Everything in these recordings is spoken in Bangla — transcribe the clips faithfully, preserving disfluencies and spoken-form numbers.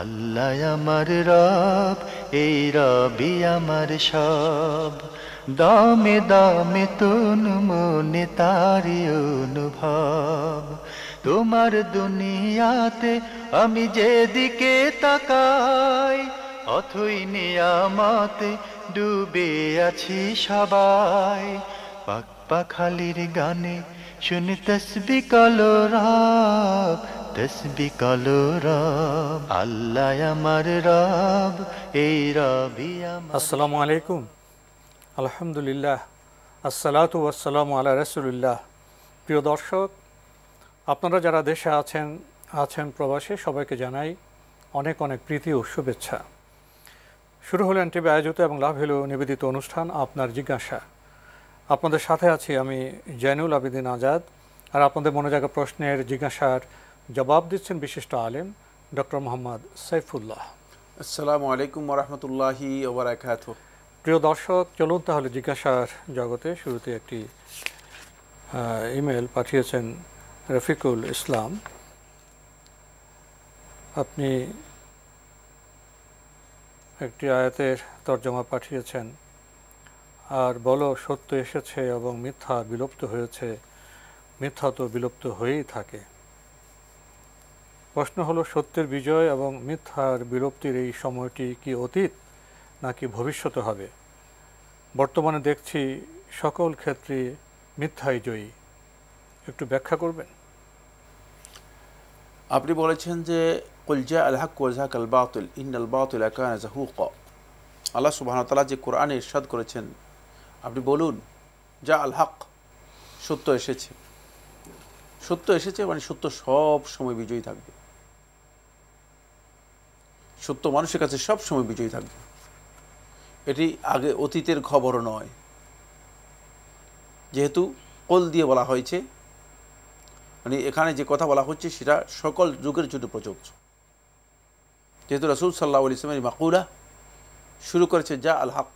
আল্লাহ আমার রব, এই রবি আমার সব, দমে দমে তনু মনে তারি অনুভব। তোমার দুনিয়াতে আমি যেদিকে তাকাই, অথই নিয়ামতে ডুবে আছি সবাই। পাক পাখালির গানে শুনি তসবি কলো রব, তসবি কলো রব, আল্লাহ আমার রব, এই রবি আমার। আসসালামু আলাইকুম, আলহামদুলিল্লাহ, আসসালাতু ওয়াসসালামু আলা রাসূলিল্লাহ। প্রিয় দর্শক, আপনারা যারা দেশে আছেন আছেন প্রবাসে, সবাইকে জানাই অনেক অনেক প্রীতি ও শুভেচ্ছা। শুরু হলো এন টি ভি আয়োজিত এবং লাভ হলো নিবেদিত অনুষ্ঠান আপনার জিজ্ঞাসা। আপনাদের সাথে আছি আমি জেনুল আবিদিন আজাদ, আর আপনাদের মনে জাগা প্রশ্নের জিজ্ঞাসার জবাব দিচ্ছেন বিশিষ্ট আলেম ডক্টর মোহাম্মদ সাইফুল্লাহ। আসসালামু আলাইকুম রহমতুল্লাহি ওয়া বারাকাতুহু। প্রিয় দর্শক, চলুন তাহলে জিজ্ঞাসার জগতে। শুরুতে একটি ইমেল পাঠিয়েছেন রফিকুল ইসলাম। আপনি একটি আয়াতের তর্জমা পাঠিয়েছেন, আর বলো সত্য এসেছে এবং মিথ্যা বিলুপ্ত হয়েছে, মিথ্যা তো বিলুপ্ত হয়েই থাকে। প্রশ্ন হলো, সত্যের বিজয় এবং মিথ্যার বিলুপ্তির এই সময়টি কি অতীত নাকি ভবিষ্যতে হবে? বর্তমানে দেখছি সকল ক্ষেত্রে মিথ্যাই জয়ী, একটু ব্যাখ্যা করবেন। আপনি বলেছেন যে কুল জা আল হক ওয়া যাহাকাল বাতিল ইন্নাল বাতিলা কানা যাহুকা। আল্লাহ সুবহানাহু ওয়া তাআলা যে কোরআনে ইরশাদ করেছেন, আপনি বলুন যা আল হক, সত্য এসেছে। সত্য এসেছে মানে সত্য সব সময় বিজয়ী থাকবে, সত্য মানুষের কাছে সব সময় বিজয়ী থাকবে। এটি আগে অতীতের খবর নয়, যেহেতু কল দিয়ে বলা হয়েছে, মানে এখানে যে কথা বলা হচ্ছে সেটা সকল যুগের জন্য প্রযোজ্য। যেহেতু রাসূল সাল্লাল্লাহু আলাইহি ওয়াসাল্লামের মাকুলা শুরু করেছে যা আল হক,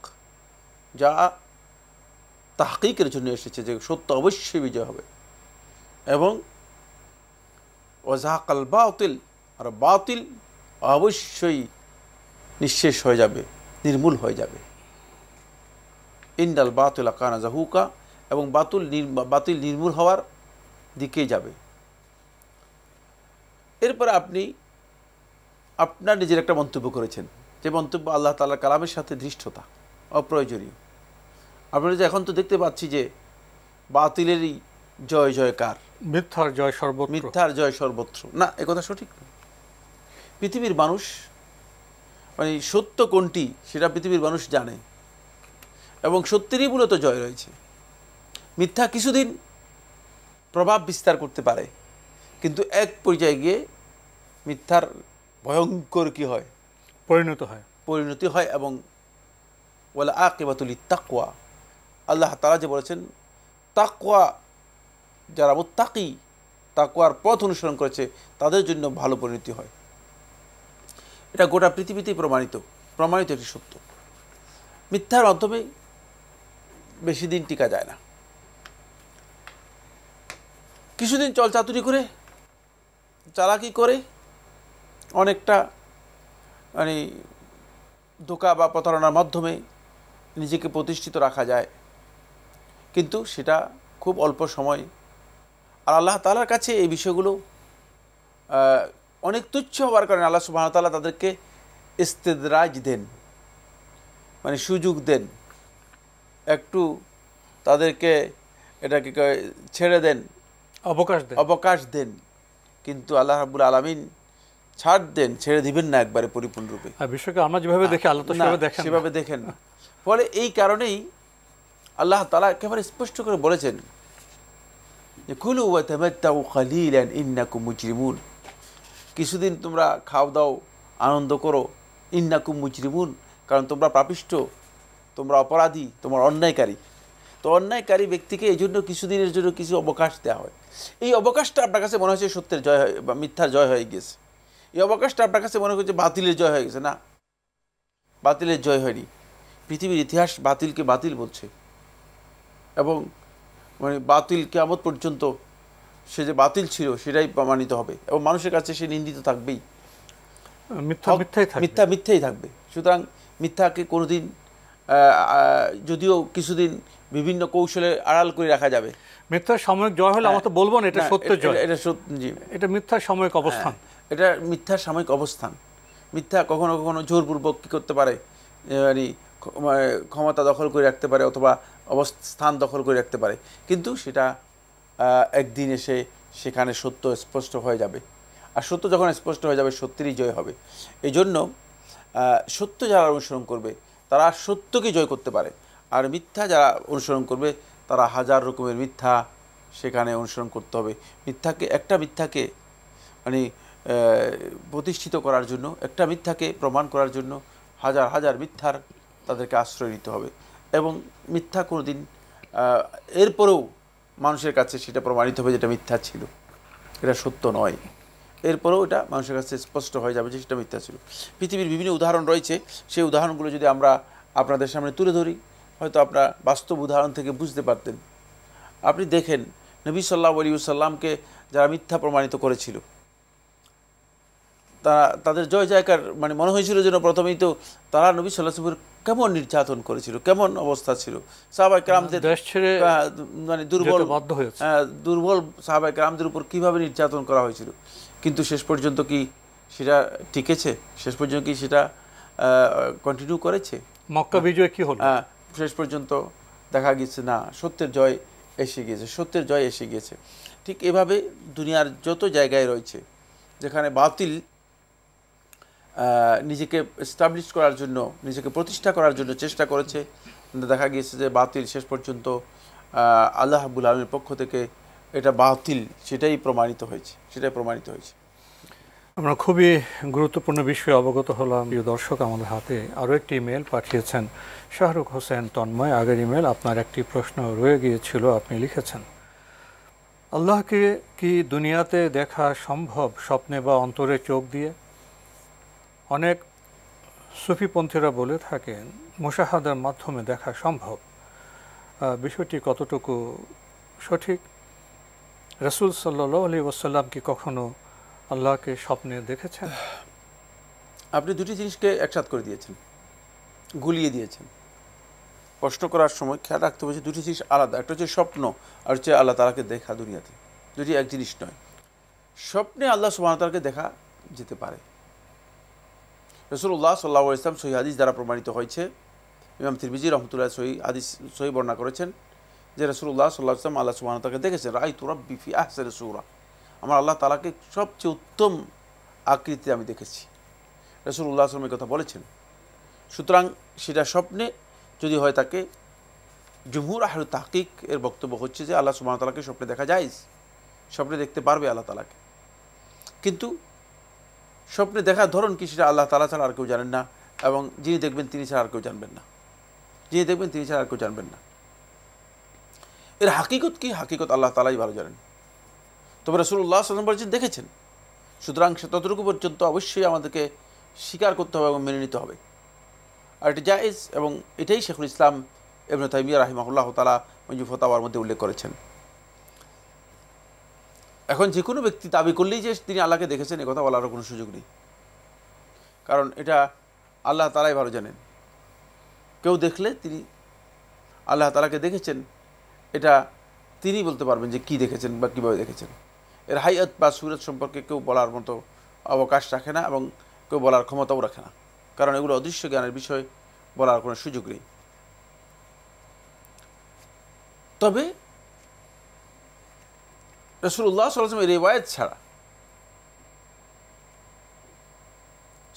যা তাহকিকের জন্য এসেছে, যে সত্য অবশ্যই বিজয় হবে, এবং ওয়াজাহাকাল বাতিল, আর বাতিল অবশ্যই নিঃশেষ হয়ে যাবে, নির্মূল হয়ে যাবে। ইন্দাল বাতিল কানা যাহুকা, এবং বাতুল বাতিল নির্মূল হওয়ার দিকে যাবে। এরপরে আপনি আপনার নিজের একটা মন্তব্য করেছেন, যে মন্তব্য আল্লাহ তাআলার কালামের সাথে ধৃষ্টতা, অপ্রয়োজনীয়। আপনারা যে এখন তো দেখতে পাচ্ছি যে বাতিলেরই জয় জয়কার, মিথ্যার জয় সর্বত্র, মিথ্যার জয় সর্বত্র। না, এ কথা সঠিক নয়। পৃথিবীর মানুষ মানে সত্য কোনটি সেটা পৃথিবীর মানুষ জানে, এবং সত্যেরই মূলত জয় রয়েছে। মিথ্যা কিছুদিন প্রভাব বিস্তার করতে পারে, কিন্তু এক পর্যায়ে গিয়ে মিথ্যার ভয়ঙ্কর কী হয়, পরিণত হয়, পরিণতি হয়। এবং ওয়াল আকিবাতুল তাকওয়া, আল্লাহ তাআলা যে বলেছেন তাকওয়া, যারা মুত্তাকি তাকওয়ার পথ অনুসরণ করেছে তাদের জন্য ভালো পরিণতি হয়। এটা গোটা পৃথিবীতেই প্রমাণিত প্রমাণিত একটি সত্য। মিথ্যার মাধ্যমে বেশি দিন টিকা যায় না, কিছুদিন চল চাতুরি করে, চালাকি করে, অনেকটা মানে ধোঁকা বা প্রতারণার মাধ্যমে নিজেকে প্রতিষ্ঠিত রাখা যায়, কিন্তু সেটা খুব অল্প সময়। আর আল্লাহ তাআলার কাছে এই বিষয়গুলো অনেক তুচ্ছ হওয়ার কারণে আল্লাহ সুবহানাহু ওয়া তাআলা তাদেরকে ইস্তিদরাজ দেন, মানে সুযোগ দেন, একটু তাদেরকে এটাকে ছেড়ে দেন, অবকাশ দেন, অবকাশ দেন। কিন্তু আল্লাহ রাব্বুল আলামিন ছাড় দেন, ছেড়ে দিবেন না একবারে পরিপূর্ণরূপে। আর বিষয়কে আমরা যেভাবে দেখি আল্লাহ তো সেভাবে দেখেন, সেভাবে দেখেন না। ফলে এই কারণেই আল্লাহ তাআলা একেবারে স্পষ্ট করে বলেছেন যে কুলু ওয়া তামাত্তাউ কালিলান ইন্নাকুম মুজরিমুন, কিছুদিন তোমরা খাও দাও, আনন্দ করো, ইন্নাকুম মুজরিমুন, কারণ তোমরা পাপিষ্ঠ, তোমরা অপরাধী, তোমরা অন্যায়কারী। তো অন্যায়কারী ব্যক্তিকে এই জন্য কিছুদিনের জন্য কিছু অবকাশ দেওয়া হয়। এই অবকাশটা আপনার কাছে মনে হচ্ছে সত্যের জয় হয় বা মিথ্যার জয় হয়ে গেছে, এই অবকাশটা আপনার কাছে মনে হচ্ছে বাতিলের জয় হয়ে গেছে। না, বাতিলের জয় হয়নি। পৃথিবীর ইতিহাস বাতিলকে বাতিল বলছে, এবং মানে বাতিল কিয়ামত পর্যন্ত সে যে বাতিল ছিল সেটাই প্রমাণিত হবে, এবং মানুষের কাছে সে নিন্দিত থাকবেই। মিথ্যা মিথ্যাই থাকবে। সুতরাং মিথ্যাকে কোনোদিন যদিও কিছুদিন বিভিন্ন কৌশলে আড়াল করে রাখা যাবে। মিথ্যার সাময়িক জয় হলে আমরা তো বলবো না এটা সত্য জয়, এটা সত্যি, এটা মিথ্যার সাময়িক অবস্থান, এটা মিথ্যার সাময়িক অবস্থান। মিথ্যা কখনো কখনো জোরপূর্বক কী করতে পারে, মানে ক্ষমতা দখল করে রাখতে পারে অথবা অবস্থান দখল করে রাখতে পারে, কিন্তু সেটা একদিন এসে সেখানে সত্য স্পষ্ট হয়ে যাবে। আর সত্য যখন স্পষ্ট হয়ে যাবে সত্যেরই জয় হবে। এই জন্য সত্য যারা অনুসরণ করবে তারা সত্যকে জয় করতে পারে, আর মিথ্যা যারা অনুসরণ করবে তারা হাজার রকমের মিথ্যা সেখানে অনুসরণ করতে হবে। মিথ্যাকে একটা মিথ্যাকে মানে প্রতিষ্ঠিত করার জন্য, একটা মিথ্যাকে প্রমাণ করার জন্য হাজার হাজার মিথ্যার তাদেরকে আশ্রয় নিতে হবে, এবং মিথ্যা কোনো দিন এরপরেও মানুষের কাছে সেটা প্রমাণিত হবে যেটা মিথ্যা ছিল, এটা সত্য নয়। এরপরেও এটা মানুষের কাছে স্পষ্ট হয়ে যাবে যে সেটা মিথ্যা ছিল। পৃথিবীর বিভিন্ন উদাহরণ রয়েছে, সেই উদাহরণগুলো যদি আমরা আপনাদের সামনে তুলে ধরি হয়তো আপনারা বাস্তব উদাহরণ থেকে বুঝতে পারতেন। আপনি দেখেন নবী সাল্লাল্লাহু আলাইহি ওয়াসাল্লামকে যারা মিথ্যা প্রমাণিত করেছিল তারা তাদের জয় জয়কার মানে মনে হয়েছিল যেন প্রথমেই তো তারা নবী সাল্লাল্লাহু আলাইহি ওয়াসাল্লামের কেমন নির্যাতন করেছিল, কেমন অবস্থা ছিল। সাহাবায়ে কেরামদের মানে দুর্বল দুর্বল সাহাবায়ে কেরামদের উপর কীভাবে নির্যাতন করা হয়েছিল, কিন্তু শেষ পর্যন্ত কি সেটা টিকেছে, শেষ পর্যন্ত কি সেটা কন্টিনিউ করেছে? মক্কা বিজয় কি হলো? হ্যাঁ, শেষ পর্যন্ত দেখা গেছে না সত্যের জয় এসে গিয়েছে, সত্যের জয় এসে গিয়েছে। ঠিক এভাবে দুনিয়ার যত জায়গায় রয়েছে যেখানে বাতিল নিজেকে এস্টাবলিশ করার জন্য, নিজেকে প্রতিষ্ঠা করার জন্য চেষ্টা করেছে, দেখা গিয়েছে যে বাতিল শেষ পর্যন্ত আল্লাহ রাব্বুল আলামিনের পক্ষ থেকে এটা বাতিল সেটাই প্রমাণিত হয়েছে, সেটাই প্রমাণিত হয়েছে। আমরা খুবই গুরুত্বপূর্ণ বিষয়ে অবগত হলাম। প্রিয় দর্শক, আমাদের হাতে আরও একটি ইমেল পাঠিয়েছেন শাহরুখ হোসেন তন্ময়। আগের ইমেল আপনার একটি প্রশ্ন রয়ে গিয়েছিল, আপনি লিখেছেন, আল্লাহকে কি দুনিয়াতে দেখা সম্ভব স্বপ্নে বা অন্তরে চোখ দিয়ে? অনেক সুফিপন্থীরা বলে থাকেন মুশাহাদার মাধ্যমে দেখা সম্ভব, বিষয়টি কতটুকু সঠিক? রাসূল সাল্লাল্লাহু আলাইহি ওয়াসাল্লাম কি কখনো আল্লাহকে স্বপ্নে দেখেছেন? আপনি দুটি জিনিসকে একসাথ করে দিয়েছেন, গুলিয়ে দিয়েছেন। কষ্ট করার সময় খেয়াল রাখতে হবে যে দুটি জিনিস আলাদা, একটা হচ্ছে স্বপ্ন আর হচ্ছে আল্লাহ তাআলাকে দেখা দুনিয়াতে, দুটি এক জিনিস নয়। স্বপ্নে আল্লাহ সুবহানাহু ওয়া তাআলাকে দেখা যেতে পারে। রাসূলুল্লাহ সাল্লাল্লাহু আলাইহি ওয়াসাল্লাম সহিহ হাদিস দ্বারা প্রমাণিত হয়েছে, ইমাম তিরমিজি রাহমাতুল্লাহ সহিহ হাদিস সহিহ বর্ণনা করেছেন যে রাসূলুল্লাহ সাল্লাল্লাহু আলাইহি ওয়াসাল্লাম আল্লাহ সুবহানাহু ওয়া তাআলাকে দেখেছেন। রাআইতু রাব্বি ফি আহসানি সূরা, আমার আল্লাহ তাআলাকে সবচেয়ে উত্তম আকৃতিতে আমি দেখেছি, রাসূলুল্লাহ সাল্লাল্লাহু আলাইহি ওয়াসাল্লাম এই কথা বলেছেন। সুতরাং সেটা স্বপ্নে যদি হয় তাকে, জুমহুর আহলে তাহকিক এর বক্তব্য হচ্ছে যে আল্লাহ সুবহানাহু ওয়া তাআলাকে স্বপ্নে দেখা যায়, স্বপ্নে দেখতে পারবে আল্লাহ তাআলাকে। কিন্তু স্বপ্নে দেখার ধরন কি সেটা আল্লাহ তাআলা ছাড়া আর কেউ জানেন না, এবং যিনি দেখবেন তিনি ছাড়া আর কেউ জানবেন না, যিনি দেখবেন তিনি ছাড়া আর কেউ জানবেন না। এর হাকিকত কি? হাকিকত আল্লাহ তাআলাই ভালো জানেন। তবে রাসূলুল্লাহ সাল্লাল্লাহু আলাইহি ওয়াসাল্লাম বলেছেন দেখেছেন, সুতরাং সে ততটুকু পর্যন্ত অবশ্যই আমাদেরকে স্বীকার করতে হবে এবং মেনে নিতে হবে, আর এটি জায়েজ, এবং এটাই শেখুল ইসলাম ইবনে তাইমিয়া রাহিমাহুল্লাহ তাআলা মঞ্জু ফতাওয়ার মধ্যে উল্লেখ করেছেন। এখন যে কোনো ব্যক্তি দাবি করলেই যে তিনি আল্লাহকে দেখেছেন এ কথা বলারও কোনো সুযোগ নেই, কারণ এটা আল্লাহ তাআলাই ভালো জানেন। কেউ দেখলে তিনি আল্লাহ তাআলাকে দেখেছেন এটা তিনি বলতে পারবেন যে কি দেখেছেন বা কীভাবে দেখেছেন। এর হাইয়াত বা সুরত সম্পর্কে কেউ বলার মতো অবকাশ রাখে না, এবং কেউ বলার ক্ষমতাও রাখে না, কারণ এগুলো অদৃশ্য জ্ঞানের বিষয়, বলার কোনো সুযোগ নেই। তবে রাসূলুল্লাহ সাল্লাল্লাহু আলাইহি ওয়াসাল্লামের রিওয়ায়াত ছাড়া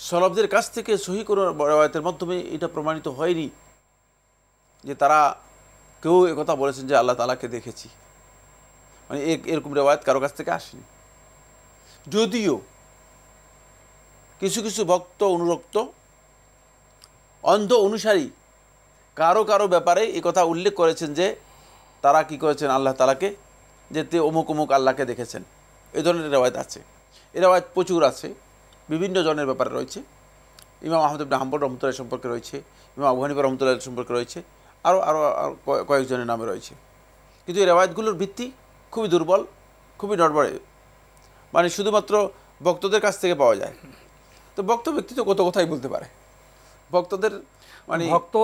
সাহাবদের কাছ থেকে সহিহ কোনো রিওয়ায়াতের মাধ্যমে এটা প্রমাণিত হয়নি যে তারা কেউ একথা বলেছেন যে আল্লাহ তাআলাকে দেখেছি, মানে এরকম রিওয়ায়াত কারো কাছ থেকে আসেনি। যদিও কিছু কিছু ভক্ত অনুরক্ত অন্ধ অনুসারী কারো কারো ব্যাপারে এ কথা উল্লেখ করেছেন যে তারা কি করেছেন আল্লাহ তাআলাকে, যে তে অমুক অমুক আল্লাহকে দেখেছেন, এ ধরনের রিওয়ায়াত আছে। এ রিওয়ায়াত প্রচুর আছে, বিভিন্ন জনের ব্যাপারে রয়েছে। ইমাম আহমদ ইবনে হাম্বল রহমাতুল্লাহ সম্পর্কে রয়েছে, ইমাম আবু হানিফা রহমাতুল্লাহ সম্পর্কে রয়েছে, আরও আরও কয়েকজনের নামে রয়েছে। কিন্তু এই রিওয়ায়াতগুলোর ভিত্তি খুবই দুর্বল, খুবই নড়বড়ে, মানে শুধুমাত্র ভক্তদের কাছ থেকে পাওয়া যায়। তো ভক্ত ব্যক্তি তো কত কথাই বলতে পারে, ভক্তদের মানে ভক্ত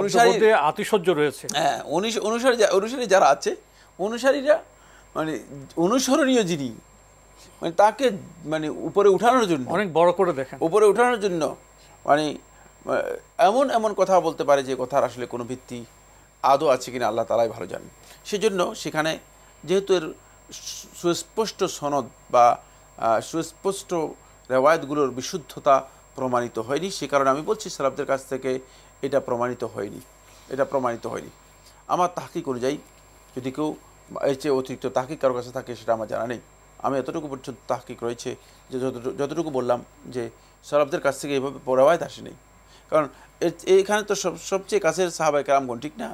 অনুসারীদের আতিশয্য রয়েছে। হ্যাঁ, অনুসারী অনুসারী যারা আছে, অনুসারীরা মানে অনুসরণীয় যিনি মানে তাকে মানে উপরে উঠানোর জন্য অনেক বড় করে দেখেন, উপরে উঠানোর জন্য মানে এমন এমন কথা বলতে পারে যে কথার আসলে কোনো ভিত্তি আদৌ আছে কিনা আল্লাহ তালাই ভালো জানেন। সেজন্য সেখানে যেহেতু এর সুস্পষ্ট সনদ বা সুস্পষ্ট রেওয়ায়তগুলোর বিশুদ্ধতা প্রমাণিত হয়নি, সে কারণে আমি বলছি সালাফদের কাছ থেকে এটা প্রমাণিত হয়নি, এটা প্রমাণিত হয়নি। আমার তাহকিক অনুযায়ী যদি কেউ এর চেয়ে অতিরিক্ত তাহকিক কারোর কাছে থাকে সেটা আমার জানা নেই। আমি এতটুকু পর্যন্ত তাহকিক রয়েছে যে যতটুকু বললাম যে সালাফদের কাছ থেকে এইভাবে রেওয়ায়ত আসেনি, কারণ এখানে তো সব সবচেয়ে কাছের সাহাবায়ে কেরামগণ, ঠিক না?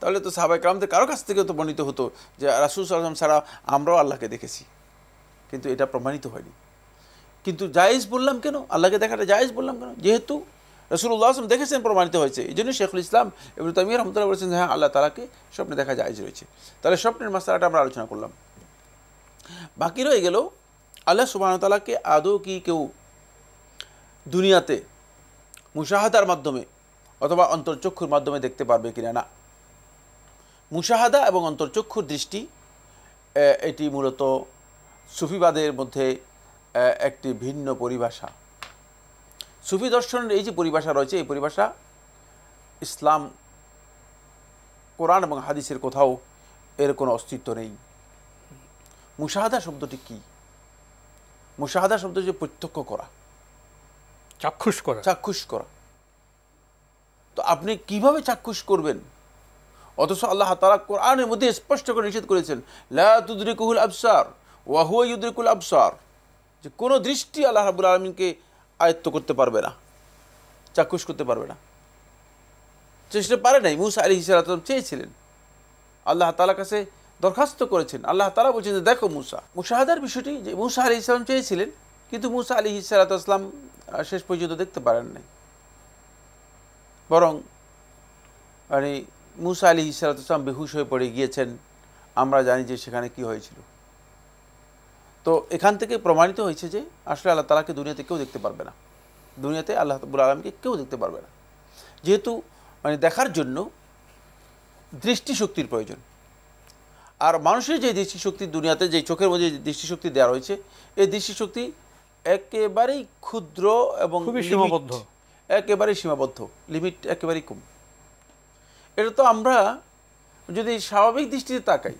তাহলে তো সাহাবায়ে কেরামদের কারো কাছ থেকেও তো বর্ণিত হতো যে রাসূল সাল্লাল্লাহু আলাইহি ওয়াসাল্লাম ছাড়া আমরাও আল্লাহকে দেখেছি, কিন্তু এটা প্রমাণিত হয়নি। কিন্তু জায়েজ বললাম কেন? আল্লাহকে দেখাটা জায়েজ বললাম কেন? যেহেতু রাসূলুল্লাহ সাল্লাল্লাহু আলাইহি ওয়াসাল্লাম দেখেছেন, প্রমাণিত হয়েছে। এই জন্য শেখুল ইসলাম ইবনে তাইমিয়্যাহ রাহমাতুল্লাহ বলেছেন যে হ্যাঁ, আল্লাহ তাআলাকে স্বপ্নে দেখা জায়েজ রয়েছে। তাহলে স্বপ্নের মাসআলাটা আমরা আলোচনা করলাম, বাকি রয়ে গেল আল্লাহ সুবহানাহু ওয়া তাআলাকে আদৌ কি কেউ দুনিয়াতে মুশাহাদার মাধ্যমে অথবা অন্তর্চক্ষুর মাধ্যমে দেখতে পারবে কিনা। না, মুশাহাদা এবং অন্তর্চক্ষুর দৃষ্টি এটি মূলত সুফিবাদের মধ্যে একটি ভিন্ন পরিভাষা। সুফি দর্শনের এই যে পরিভাষা রয়েছে, এই পরিভাষা ইসলাম, কোরআন এবং হাদিসের কোথাও এর কোনো অস্তিত্ব নেই। মুশাহাদা শব্দটি কি? মুশাহাদা শব্দ যে প্রত্যক্ষ করা, চাক্ষুষ করা, চাক্ষুষ করা। তো আপনি কিভাবে চাক্ষুষ করবেন? অথচ আল্লাহ তাআলা কোরআনের মধ্যে স্পষ্ট করে নিষেধ করেছেন লা তুদরিকুহুল আবসার ওয়া হুয়া ইউদরিকুল আবসার, যে কোনো দৃষ্টি আল্লাহ রাব্বুল আলামিনকে আয়ত্ত করতে পারবে না, চাক্ষুষ করতে পারবে না। চেষ্টা পারে নাই, মুসা আলাইহিস সালাম চেয়েছিলেন, আল্লাহ তাআলার কাছে দরখাস্ত করেছেন, আল্লাহ তাআলা বলছেন যে দেখো মুসা। মুশাহাদার বিষয়টি যে মুসা আলাইহিস সালাম চেয়েছিলেন, কিন্তু মুসা আলাইহিস সালাম শেষ পর্যন্ত দেখতে পারেন নাই, বরং মানে মুসা আলাইহিস সালাম বেহুশ হয়ে পড়ে গিয়েছেন। আমরা জানি যে সেখানে কি হয়েছিল। তো এখান থেকে প্রমাণিত হয়েছে যে আসলে আল্লাহ তাআলাকে দুনিয়াতে কেউ দেখতে পারবে না, দুনিয়াতে আল্লাহ রাব্বুল আলামিনকে কেউ দেখতে পারবে না। যেহেতু মানে দেখার জন্য দৃষ্টিশক্তির প্রয়োজন, আর মানুষের যে দৃষ্টিশক্তি দুনিয়াতে, যে চোখের মধ্যে যে দৃষ্টিশক্তি দেওয়া রয়েছে, এই দৃষ্টিশক্তি একেবারেই ক্ষুদ্র এবং সীমাবদ্ধ, একেবারেই সীমাবদ্ধ, লিমিট একেবারেই কম। এটা তো আমরা যদি স্বাভাবিক দৃষ্টিতে তাকাই,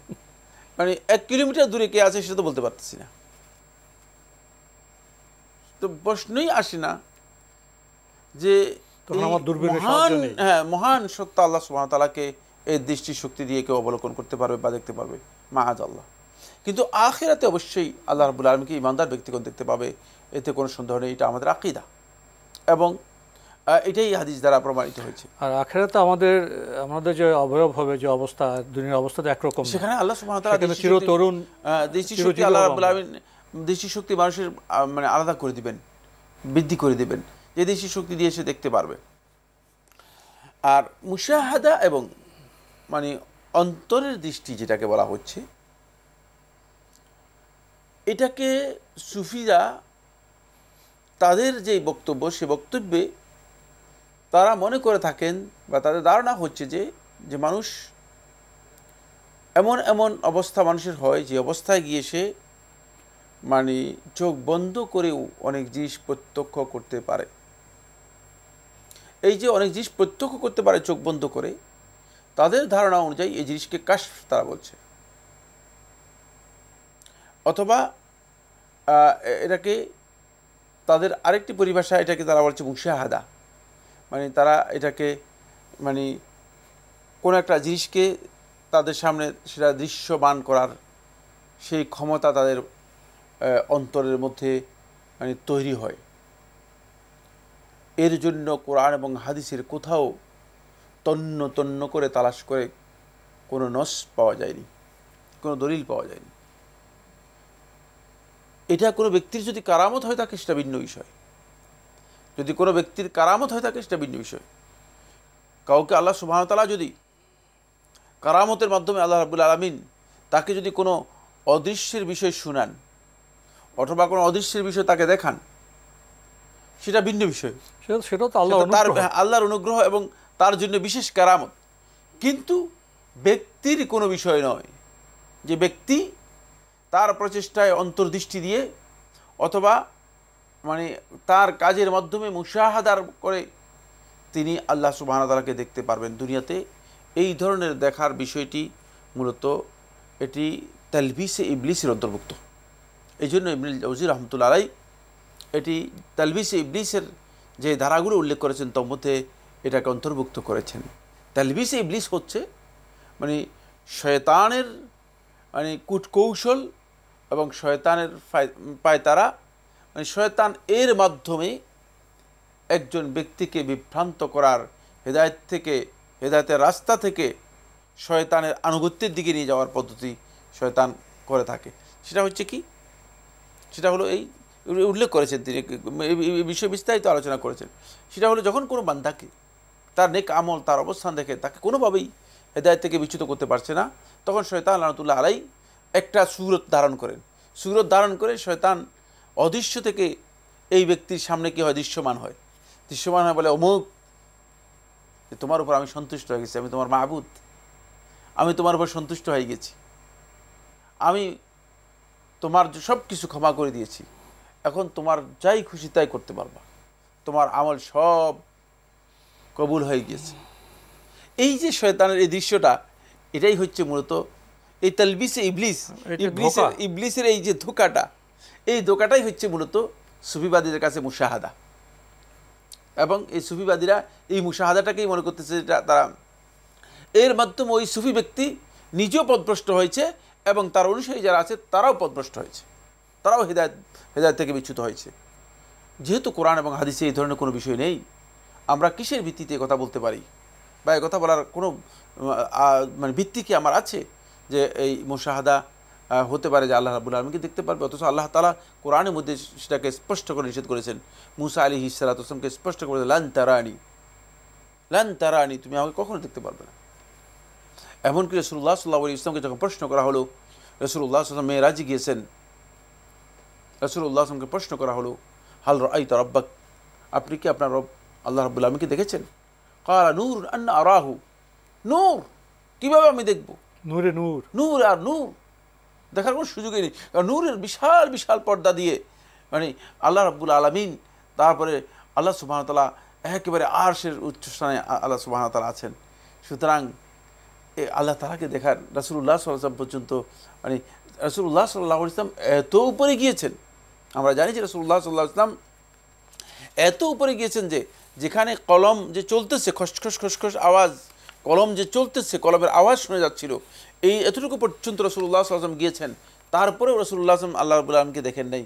মানে এক কিলোমিটার দূরে কে আছে সেটা তো বলতে পারতেছি না, তো প্রশ্নই আসে না যে হ্যাঁ মহান সত্তা আল্লাহ সুবহানাহু ওয়া তাআলাকে এই দৃষ্টিশক্তি দিয়ে কেউ অবলোকন করতে পারবে বা দেখতে পারবে, মাআযাল্লাহ। কিন্তু আখিরাতে অবশ্যই আল্লাহ রাব্বুল আলামিনকে ইমানদার ব্যক্তিগণ দেখতে পাবে, এতে কোনো সন্দেহ নেই। এটা আমাদের আকীদা এবং এটাই হাদিস দ্বারা প্রমাণিত হয়েছে। আর আখিরাতে আমাদের আমাদের যে অবয়ব হবে, যে অবস্থা, দুনিয়ার অবস্থা একরকম, সেখানে আল্লাহ সুবহানাহু ওয়া তাআলা চিরতরুণ দৃষ্টিশক্তি, আল্লাহ রাব্বুল আলামিন দৃষ্টিশক্তি মানুষের মানে আলাদা করে দিবেন, বৃদ্ধি করে দিবেন, যে দৃষ্টিশক্তি দিয়ে সে দেখতে পারবে। আর মুশাহাদা এবং মানে অন্তরের দৃষ্টি যেটাকে বলা হচ্ছে, এটাকে সুফিরা তাদের যে বক্তব্য, সে বক্তব্যে তারা মনে করে থাকেন বা তাদের ধারণা হচ্ছে যে যে মানুষ এমন এমন অবস্থা মানুষের হয় যে অবস্থায় গিয়ে সে মানে চোখ বন্ধ করেও অনেক জিনিস প্রত্যক্ষ করতে পারে। এই যে অনেক জিনিস প্রত্যক্ষ করতে পারে চোখ বন্ধ করে, তাদের ধারণা অনুযায়ী এই জিনিসকে কাশফ তারা বলছে, অথবা এটাকে তাদের আরেকটি পরিভাষা এটাকে তারা বলছে মুশাহাদা। মানে তারা এটাকে মানে কোনো একটা জিনিসকে তাদের সামনে সেটা দৃশ্যমান করার সেই ক্ষমতা তাদের অন্তরের মধ্যে মানে তৈরি হয়। এর জন্য কোরআন এবং হাদিসের কোথাও তন্ন তন্ন করে তালাশ করে কোনো নস পাওয়া যায়নি, কোনো দলিল পাওয়া যায়নি। এটা কোনো ব্যক্তির যদি কারামত হয় থাকে সেটা ভিন্ন বিষয়, যদি কোনো ব্যক্তির কারামত হয় থাকে সেটা ভিন্ন বিষয়। কাউকে আল্লাহ সুবহানাহু ওয়া তাআলা যদি কারামতের মাধ্যমে আল্লাহ রাব্বুল আলামিন তাকে যদি কোনো অদৃশ্যের বিষয় শুনান অথবা কোনো অদৃশ্যের বিষয় তাকে দেখান, সেটা ভিন্ন বিষয়, সেটা তো আল্লাহ তার আল্লাহর অনুগ্রহ এবং তার জন্য বিশেষ কারামত, কিন্তু ব্যক্তির কোনো বিষয় নয় যে ব্যক্তি তার প্রচেষ্টায় অন্তর্দৃষ্টি দিয়ে অথবা মানে তার কাজের মাধ্যমে মুশাহাদার করে তিনি আল্লাহ সুবহানাহু ওয়া তাআলাকে দেখতে পারবেন। দুনিয়াতে এই ধরনের দেখার বিষয়টি মূলত এটি তালবিসে ইবলিসের অন্তর্ভুক্ত। এই জন্য ইবন জাওজি রাহমাতুল্লাহ আলাইহি এটি তালবিসে ইবলিসের যে ধারাগুলো উল্লেখ করেছেন তার মধ্যে এটাকে অন্তর্ভুক্ত করেছেন। তালবিসে ইবলিস হচ্ছে মানে শয়তানের মানে কূটকৌশল এবং শয়তানের পায়তারা, মানে শয়তান এর মাধ্যমে একজন ব্যক্তিকে বিভ্রান্ত করার, হেদায়েত থেকে হেদায়েতের রাস্তা থেকে শয়তানের আনুগত্যের দিকে নিয়ে যাওয়ার পদ্ধতি শয়তান করে থাকে। সেটা হচ্ছে কি, সেটা হলো এই উল্লেখ করেছেন তিনি, এই বিষয়ে বিস্তারিত আলোচনা করেছেন। সেটা হলো যখন কোনো বান্দাকে তার নেক আমল, তার অবস্থান দেখে তাকে কোনোভাবেই হেদায়েত থেকে বিচ্যুত করতে পারছে না, তখন শয়তান লানাতুল্লাহ আলাইহি একটা সুরত ধারণ করেন। সুরত ধারণ করে শয়তান অদৃশ্য থেকে এই ব্যক্তির সামনে কি হয়, দৃশ্যমান হয়। দৃশ্যমান হয় বলে, অমুক তোমার উপর আমি সন্তুষ্ট হয়ে গেছি, আমি তোমার মাবুদ, আমি তোমার উপর সন্তুষ্ট হয়ে গেছি, আমি তোমার সব কিছু ক্ষমা করে দিয়েছি, এখন তোমার যাই খুশি তাই করতে পারবা, তোমার আমল সব কবুল হয়ে গিয়েছে। এই যে শয়তানের এই দৃশ্যটা, এটাই হচ্ছে মূলত এই তালবিসে ইবলিস, ইবলিসের ইবলিসের এই যে ধোঁকাটা, এই ধোঁকাটাই হচ্ছে মূলত সুফিবাদীদের কাছে মুশাহাদা। এবং এই সুফিবাদীরা এই মুশাহাদাটাকেই মনে করতেছে তারা, এর মাধ্যমে ওই সুফি ব্যক্তি নিজেও পদভ্রষ্ট হয়েছে এবং তার অনুসারী যারা আছে তারাও পদভ্রষ্ট হয়েছে, তারাও হেদায়েত হেদায়েত থেকে বিচ্যুত হয়েছে। যেহেতু কোরআন এবং হাদিসে এই ধরনের কোনো বিষয় নেই, আমরা কিসের ভিত্তিতে কথা বলতে পারি, বা এ কথা বলার কোনো মানে ভিত্তি কি আমার আছে যে এই মুশাহাদা হতে পারে যে আল্লাহ রাব্বুল আলামিনকে দেখতে পারবে? অথচ আল্লাহ তাআলা কোরআনের মধ্যে সেটাকে স্পষ্ট করে নিষেধ করেছেন। মুসা আলাইহিস সালাতু ওয়াস সালামকে স্পষ্ট করে লান তারানি, লান তারানি, তুমি আমাকে কখনো দেখতে পারবে না। এমনকি রাসূলুল্লাহ সাল্লাল্লাহু আলাইহি ওয়াসাল্লামকে যখন প্রশ্ন করা হলো, রাসূলুল্লাহ সাল্লাল্লাহু আলাইহি ওয়াসাল্লাম মেরাজে গিয়েছেন, রাসূলুল্লাহ সাল্লাল্লাহু আলাইহি ওয়াসাল্লামকে প্রশ্ন করা হলো, হাল রাআইতা রাব্বাক, আপনি কি আপনার রব আল্লাহ রাব্বুল আলামিনকে দেখেছেন? ক্বালা নূর আন্না আরাহু, নূর, কিভাবে আমি দেখব? নূরে নূর, নূর আর নূর, দেখার কোনো সুযোগই নেই। কারণ নূরের বিশাল বিশাল পর্দা দিয়ে মানে আল্লাহ রাব্বুল আলামিন, তারপরে আল্লাহ সুবহানাহু ওয়া তাআলা একেবারে আরশের উচ্চস্থানে আল্লাহ সুবহানাহু ওয়া তাআলা আছেন। সুতরাং এ আল্লাহ তাআলাকে দেখার রাসূলুল্লাহ সাল্লাল্লাহু আলাইহি ওয়াসাল্লাম পর্যন্ত মানে রাসূলুল্লাহ সাল্লাল্লাহু আলাইহি ওয়াসাল্লাম এত উপরে গিয়েছেন, আমরা জানি যে রাসূলুল্লাহ সাল্লাল্লাহু আলাইহি ওয়াসাল্লাম এত উপরে গিয়েছেন যে যেখানে কলম যে চলতেছে, খসখস খসখস আওয়াজ, কলম যে চলতেছে, কলমের আওয়াজ শোনা যাচ্ছিল, এই এতটুকু পর্যন্ত রাসূলুল্লাহ সাল্লাল্লাহু আলাইহি ওয়াসাল্লাম গিয়েছেন। তারপরেও রাসূলুল্লাহ সাল্লাল্লাহু আলাইহি ওয়াসাল্লাম আল্লাহ রাব্বুল আলামিনকে দেখেন নাই।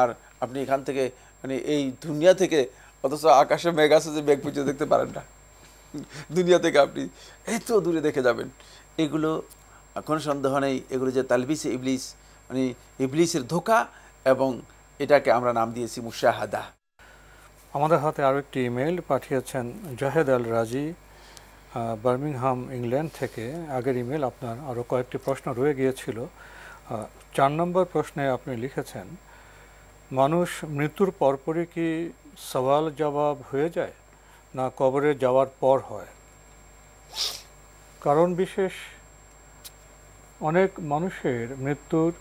আর আপনি এখান থেকে মানে এই দুনিয়া থেকে, অথচ আকাশে মেঘ আছে যে মেঘ পর্যন্ত দেখতে পারেন না, দুনিয়া থেকে আপনি এত দূরে দেখে যাবেন। এগুলো কোনো সন্দেহ নেই, এগুলো যে তালবিসে ইবলিস মানে ইবলিসের ধোঁকা, এবং এটাকে আমরা নাম দিয়েছি মুশাহাদা। আমাদের হাতে আরও একটি ইমেল পাঠিয়েছেন জেহাদ আল রাজি, বার্মিংহাম, ইংল্যান্ড থেকে। আগের ইমেল আপনার আরও কয়েকটি প্রশ্ন রয়ে গিয়েছিল। চার নম্বর প্রশ্নে আপনি লিখেছেন, মানুষ মৃত্যুর পরপরই কি সওয়াল জবাব হয়ে যায়, না কবরে যাওয়ার পর হয়? কারণ বিশেষ অনেক মানুষের মৃত্যুর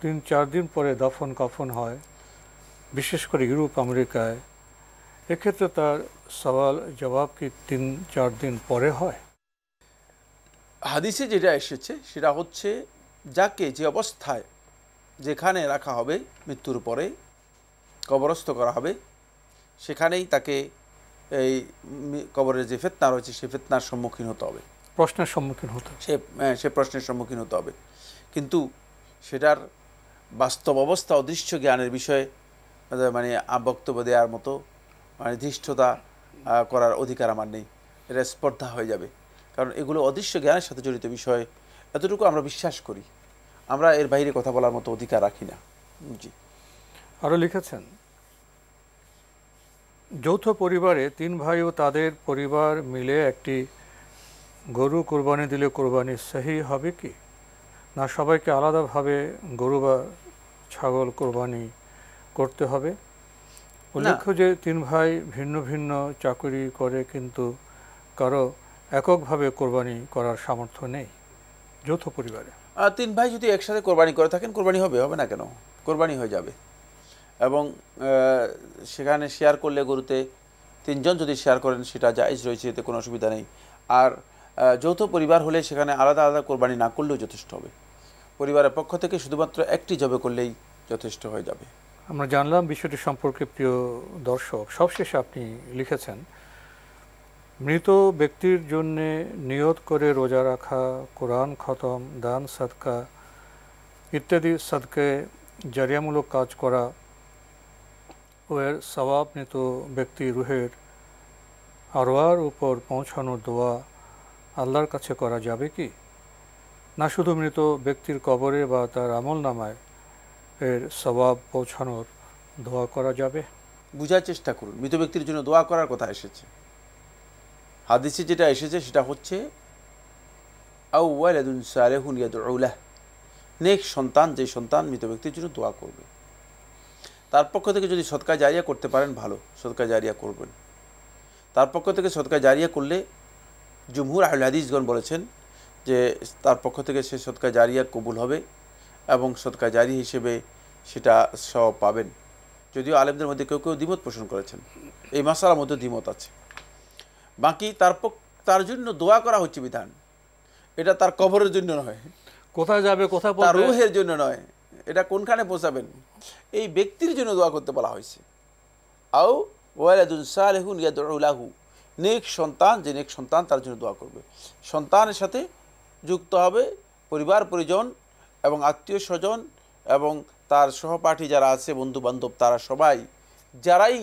তিন চার দিন পরে দাফন কাফন হয়, বিশেষ করে ইউরোপ আমেরিকায়। এক্ষেত্রে তার সওয়াল জবাব কি তিন চার দিন পরে হয়? হাদিসে যেটা এসেছে সেটা হচ্ছে যাকে যে অবস্থায় যেখানে রাখা হবে মৃত্যুর পরে, কবরস্থ করা হবে, সেখানেই তাকে এই কবরের যে ফিতনা রয়েছে সেই ফিতনার সম্মুখীন হতে হবে, প্রশ্নের সম্মুখীন হতে হবে, সে সে প্রশ্নের সম্মুখীন হতে হবে। কিন্তু সেটার বাস্তব অবস্থা অদৃশ্য জ্ঞানের বিষয়ে মানে বক্তব্য দেওয়ার মতো মানে ধৃষ্টতা করার অধিকার আমার নেই, এটা স্পর্ধা হয়ে যাবে। কারণ এগুলো অদৃশ্য জ্ঞানের সাথে জড়িত বিষয়, এতটুকু আমরা বিশ্বাস করি, আমরা এর বাইরে কথা বলার মতো অধিকার রাখি না। জি। আরও লিখেছেন, যৌথ পরিবারে তিন ভাই ও তাদের পরিবার মিলে একটি গরু কোরবানি দিলে কোরবানি সহি হবে কি, না সবাইকে আলাদাভাবে গরু বা ছাগল কোরবানি করতে হবে? উল্লেখ্য যে তিন ভাই ভিন্ন ভিন্ন চাকুরি করে, কিন্তু কারো এককভাবে কোরবানি করার সামর্থ্য নেই। যৌথ পরিবারে তিন ভাই যদি একসাথে কোরবানি করে থাকেন, কোরবানি হবে হবে না কেন, কোরবানি হয়ে যাবে। এবং সেখানে শেয়ার করলে, গরুতে তিনজন যদি শেয়ার করেন সেটা জায়েজ রয়েছে, এতে কোনো অসুবিধা নেই। আর যৌথ পরিবার হলে সেখানে আলাদা আলাদা কোরবানি না করলেও যথেষ্ট হবে, পরিবারের পক্ষ থেকে শুধুমাত্র একটি জবে করলেই যথেষ্ট হয়ে যাবে। আমরা জানলাম বিষয়টি সম্পর্কে। প্রিয় দর্শক, সবশেষে আপনি লিখেছেন, মৃত ব্যক্তির জন্যে নিয়ত করে রোজা রাখা, কোরআন খতম, দান সাদকা ইত্যাদি সাদকে জারিয়ামূলক কাজ করা ও এর সওয়াব মৃত ব্যক্তি রুহের আরওয়ার উপর পৌঁছানোর দোয়া আল্লাহর কাছে করা যাবে কি, না শুধু মৃত ব্যক্তির কবরে বা তার আমল নামায় এর সওয়াব পৌঁছানোর দোয়া করা যাবে? বুঝার চেষ্টা করুন, মৃত ব্যক্তির জন্য দোয়া করার কথা এসেছে, হাদিসে যেটা এসেছে সেটা হচ্ছে আউওয়ালাদুন সালেহুন ইয়াদউ লাহ, নেক সন্তান, যে সন্তান মৃত ব্যক্তির জন্য দোয়া করবে, তার পক্ষ থেকে যদি সদকা জারিয়া করতে পারেন ভালো, সদকা জারিয়া করবেন। তার পক্ষ থেকে সদকা জারিয়া করলে জুমহুর আহলে হাদিসগণ বলেছেন যে তার পক্ষ থেকে সে সদকা জারিয়া কবুল হবে এবং সদকা জারি হিসেবে সেটা সব পাবেন। যদিও আলেমদের মধ্যে কেউ কেউ দ্বিমত পোষণ করেছেন, এই মাসালার মধ্যে দ্বিমত আছে। বাকি তার পক্ষ তার জন্য দোয়া করা হচ্ছে বিধান, এটা তার কবরের জন্য নয়, কোথায় যাবে কোথায় তার রুহের জন্য নয়, এটা কোনখানে পৌঁছাবেন এই ব্যক্তির জন্য দোয়া করতে বলা হয়েছে। আও ওয়ালাদুন সালেহুন ইয়াদউ লাহু, নেক সন্তান, যে নেক সন্তান তার জন্য দোয়া করবে। সন্তানের সাথে যুক্ত হবে পরিবার পরিজন এবং আত্মীয় স্বজন এবং তার সহপাঠী যারা আছে, বন্ধু বান্ধব, তারা সবাই, যারাই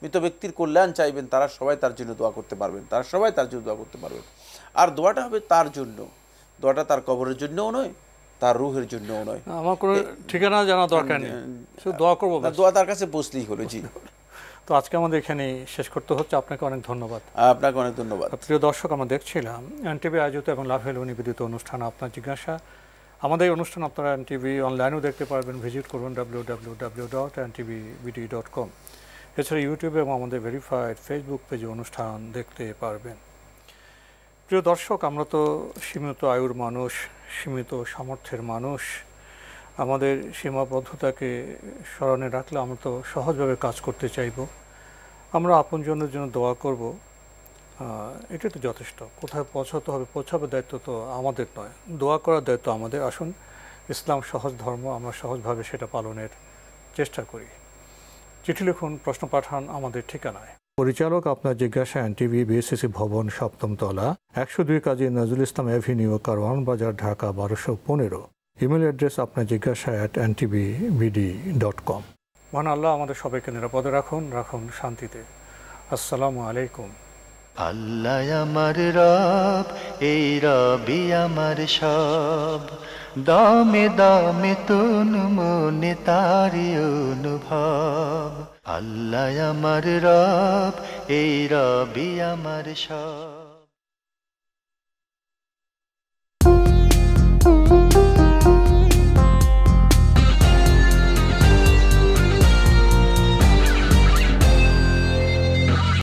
মৃত ব্যক্তির কল্যাণ চাইবেন তারা সবাই তার জন্য দোয়া করতে পারবেন, তারা সবাই তার জন্য দোয়া করতে পারবেন। আর দোয়াটা হবে তার জন্য, দোয়াটা তার কবরের জন্যও নয়, তার রুহের জন্যও নয়। আমার কোনো ঠিকানা জানা দরকার নেই, শুধু দোয়া করব, দোয়া তার কাছে পৌঁছলেই হলো। জি, তো আজকে আমাদের এখানে শেষ করতে হচ্ছে। আপনাকে অনেক ধন্যবাদ। আপনাকে অনেক ধন্যবাদ। প্রিয় দর্শক, আমরা দেখছিলাম এনটিভি আয়োজিত এবং লাভেল নিবেদিত অনুষ্ঠান আপনার জিজ্ঞাসা। আমাদের এই অনুষ্ঠান আপনারা এনটিভি অনলাইনেও দেখতে পারবেন, ভিজিট করুন W W W dot NTV BD dot com. এছাড়া ইউটিউব এবং আমাদের ভেরিফাইড ফেসবুক পেজে অনুষ্ঠান দেখতে পারবেন। প্রিয় দর্শক, আমরা তো সীমিত আয়ুর মানুষ, সীমিত সামর্থ্যের মানুষ, আমাদের সীমাবদ্ধতাকে স্মরণে রাখলে আমরা তো সহজভাবে কাজ করতে চাইব, আমরা আপনজনের জন্য দোয়া করব, এটা তো যথেষ্ট। কোথায় পৌঁছাতে হবে, পৌঁছাবার দায়িত্ব তো আমাদের নয়, দোয়া করার দায়িত্ব আমাদের। আসুন, ইসলাম সহজ ধর্ম, আমরা সহজভাবে সেটা পালনের চেষ্টা করি। চিঠি লিখুন, প্রশ্ন পাঠান আমাদের ঠিকানায়। পরিচালক আপনার জিজ্ঞাসা, এনটিভি, বিএসসিসি ভবন, সপ্তম তলা, একশো দুই কাজী নজরুল ইসলাম এভিনিউ, কারওয়ান বাজার, ঢাকা বারোশো পনেরো। ইমেল অ্যাড্রেস আপনার জিজ্ঞাসা at NTV BD dot com. মহান আল্লাহ আমাদের সবাইকে নিরাপদে রাখুন, রাখুন শান্তিতে। আসসালামু আলাইকুম। আল্লাহ আমার রব, এই রবি আমার সব, দামে দামে তন মনে তারি অনুভব। আল্লাহ আমার রব, এই রবি আমার সব।